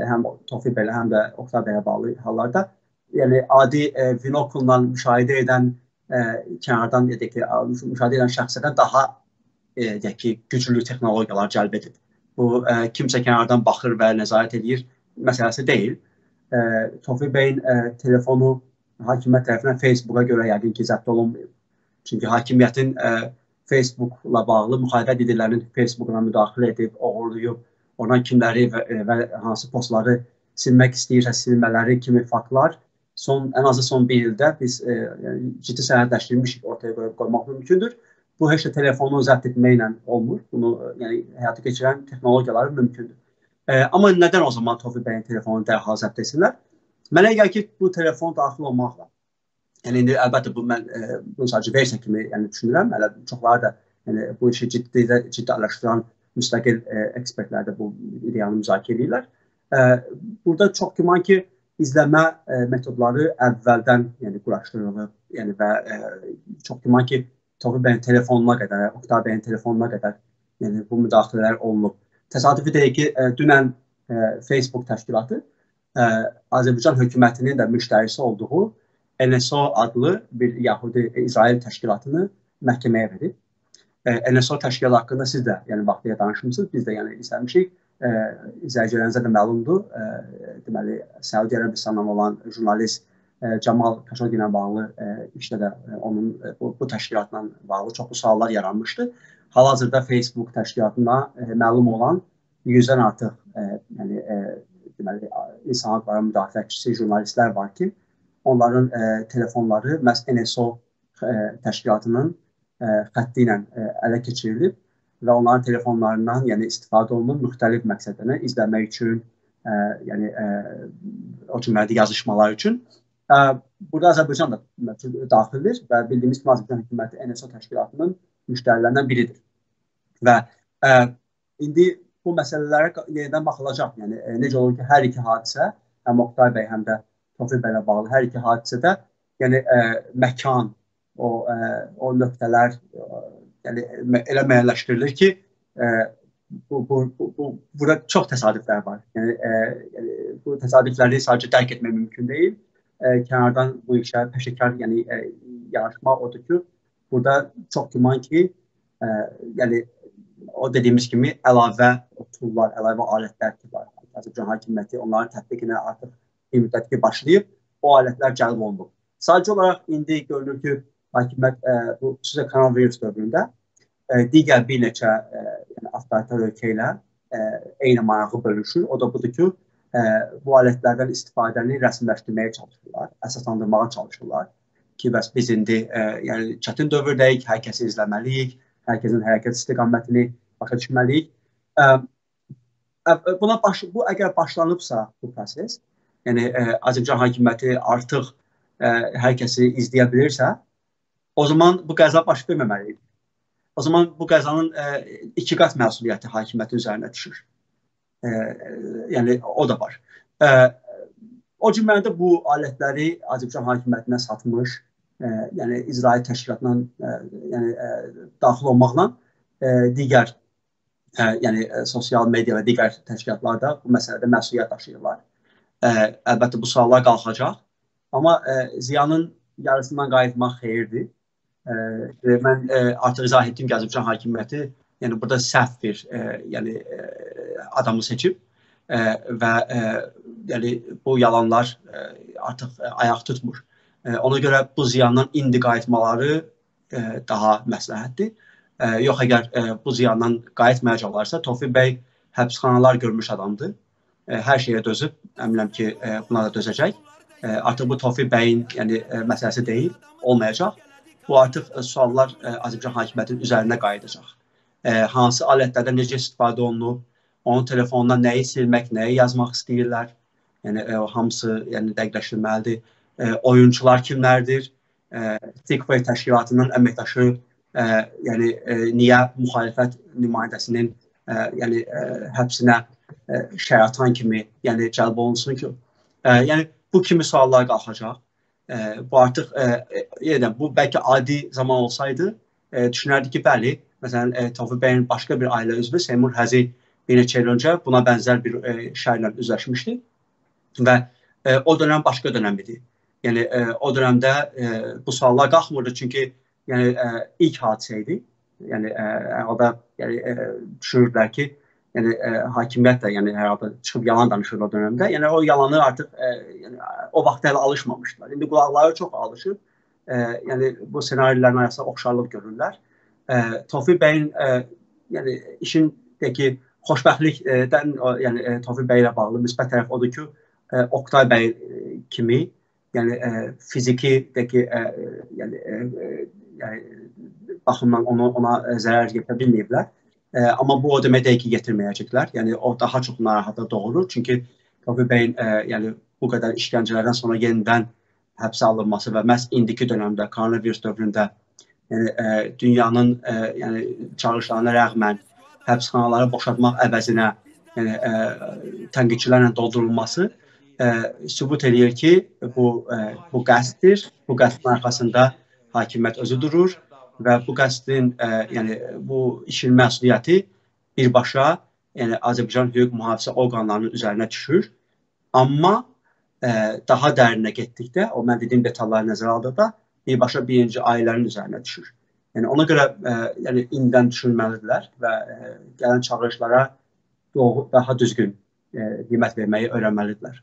həm Tofiq bəyə, həm də Oqtay bəyə bağlı hallarda, yəni adi binokla müşahidə edən kənardan deyək ki, müşahidə edən şəxslərdən daha deyək ki, güclü texnologiyalar cəlb edib. Bu kimsə kənardan baxır və nəzarət edir məsələsi deyil. Tofiq bəyin telefonu hakimiyyət tərəfindən Facebooka görə yəqin ki, zəbt olunmayıb. Çünki hakimiyyətin Facebookla bağlı müxalifət liderlərinin Facebookuna müdaxilə edib, oğurlayıb, ona kimləri və hansı postları silmək istəyirsə silmələri kimi faktlar ən azı son bir ildə biz ciddi sənədləşdirilmişik ortaya qoymaq mümkündür. Bu heç də telefonu zəbt etməklə olmur. Bunu həyata keçirən texnologiyaları mümkündür. Amma nədən o zaman Tofiq bəyin telefonu dərhal zəbt etsinlər? Mənə gəlir ki, bu telefon daxil olmaqla. Yəni, indi əlbəttə bunu sadəcə versiya kimi düşünürəm. Çoxları da bu işi ciddi araşdıran müstəqil ekspertlər də bu ideyanı müzakirə edirlər. Burada çox güman ki, izləmə metodları əvvəldən quraşdırılıb və çox güman ki, Tofiq bəyin telefonuna qədər, Oqtay bəyin telefonuna qədər bu müdaxilələr olunub. Təsadüfi deyək ki, dünən Facebook təşkilatı Azərbaycan hökumətinin də müştərisi olduğu NSO adlı bir Yahudi İsrail təşkilatını məhkəməyə verib. NSO təşkilatı haqqında siz də vaxtlıya danışmışsınız, biz də istəmişik. İzləyicilərinizə də məlumdur. Deməli, Səudi Ərəbistandan olan jurnalist Cəmal Kaşoğin ilə bağlı işdə də onun bu təşkilatla bağlı çoxlu suallar yaranmışdı. Hal-hazırda Facebook təşkilatına məlum olan 100-dən artıq insan haqları müdafiəçisi jurnalistlər var ki, onların telefonları məhz NSO təşkilatının xətti ilə ələ keçirilib və onların telefonlarından istifadə olunur müxtəlif məqsədlərinə izləmək üçün, o cümlədə yazışmalar üçün. Burada Azərbaycan da daxildir və bildiyimiz kimi Azərbaycan hökuməti NSO təşkilatının müştərilərindən biridir. Və indi bu məsələlərə yenidən baxılacaq. Necə olur ki, hər iki hadisə, həm Oqtay bəy, həm də Tofiq bəyə bağlı hər iki hadisədə məkan, o nöqtələr elə müəyyənləşdirilir ki, burada çox təsadüflər var. Bu təsadüfləri sadəcə dərk etmək mümkün deyil. Kənardan bu işə peşəkar yanaşmaq odur ki, burada çox güman ki, o dediyimiz kimi əlavə tullar, əlavə alətlər ki var. Azərbaycan hakimiyyəti onların tətbiqinə artıq bir müddət ki başlayıb, o alətlər cəlb olunub. Sadəcə olaraq indi görünür ki, hakimiyyət bu xüsusilə koronavirus dövründə digər bir neçə avtoritar ölkə ilə eyni marağı bölüşür. O da budur ki, bu alətlərdən istifadəni rəsmiləşdirməyə çalışırlar, əsaslandırmağa çalışırlar ki, bəs biz indi çətin dövrdəyik, hər kəsi izləməliyik, hər kəsin hərəkət istiqamətini başa düşməliyik. Bu əgər başlanıbsa bu proses, yəni Azərbaycan hakimiyyəti artıq hər kəsi izləyə bilirsə, o zaman bu qəza baş verməməliyik. O zaman bu qəzanın iki qat məsuliyyəti hakimiyyəti üzərinə düşür. Yəni, o da var. O cümlədə bu alətləri Azərbaycan hakimiyyətinə satmış, yəni İsrail təşkilatından daxil olmaqla digər sosial media və digər təşkilatlarda bu məsələdə məsuliyyət daşıyırlar. Əlbəttə, bu suallar qalxacaq. Amma ziyanın yarısından qayıtmaq xeyirdir. Mən artıq izah etdim ki, Azərbaycan hakimiyyəti burada səhv bir adamı seçib və bu yalanlar artıq ayaq tutmur. Ona görə bu ziyandan indi qayıtmaları daha məsləhətdir. Yox, əgər bu ziyandan qayıtmayacaqlarsa, Tofiq bəy həbsxanalar görmüş adamdır. Hər şeyə dözüb, əminəm ki, buna da dözəcək. Artıq bu Tofiq bəyin məsələsi deyil, olmayacaq. Bu artıq suallar Azərbaycan hakimiyyətinin üzərində qayıdacaq. Hansı alətlərdən necə istifadə olunub, onun telefonuna nəyi silmək, nəyi yazmaq istəyirlər, hamısı dəqiqləşdirməlidir. Oyunçular kimlərdir, Tofiq təşkilatının əməkdaşı niyə müxalifət nümayəndəsinin həbsinə şəratan kimi cəlb olunsun ki, bu kimi suallar qalxacaq. Bu artıq, bu bəlkə adi zaman olsaydı, düşünərdik ki, bəli, məsələn, Tofiq bəyin başqa bir ailə üzvü, Seymur həzi bir neçə il öncə buna bənzər bir şairlə üzləşmişdi və o dönəm başqa dönəm idi. Yəni, o dönəmdə bu suallar qalxmırdı, çünki yəni, ilk hadisə idi. Yəni, orada düşünürdülər ki, yəni, hakimiyyət də, yəni, hər halda çıxıb yalan danışır o dönəmdə. Yəni, o yalanı artıq o vaxt hələ alışmamışdılar. İndi qulaqları çox alışıb, yəni, bu senarilərin arasında oxşarlıq görürlər. Tofiq bəyin, yəni, işindəki xoşbəxtlikdən, yəni, Tofiq bəy ilə bağlı müsbət tərəf odur ki, Oqtay bəy kimi, yəni, fizikidəki, yəni, baxımdan ona zərər yetirə bilməyiblər. Amma bu o demək deyil ki, yetirməyəcəklər. Yəni, o daha çox narahatda doğurur. Çünki Tofiq bəyin bu qədər işgəncələrdən sonra yenidən həbsə alınması və məhz indiki dönəmdə, koronavirus dövründə dünyanın çağırışlarına rəğmən həbsxanaları boşaltmaq əvəzinə tənqidçilərlə doldurulması sübut edir ki, bu qəsddir, bu qəsdin arxasında hakimiyyət özü durur. Və bu qəsdin, yəni, bu işin məsuliyyəti birbaşa Azərbaycan hüquq mühafizə orqanlarının üzərinə düşür. Amma daha dərinə getdikdə, o mən dediyim detalları nəzərə aldıqda, birbaşa birinci ailənin üzərinə düşür. Yəni, ona görə indidən düşünməlidirlər və gələn çağırışlara daha düzgün qiymət verməyi öyrənməlidirlər.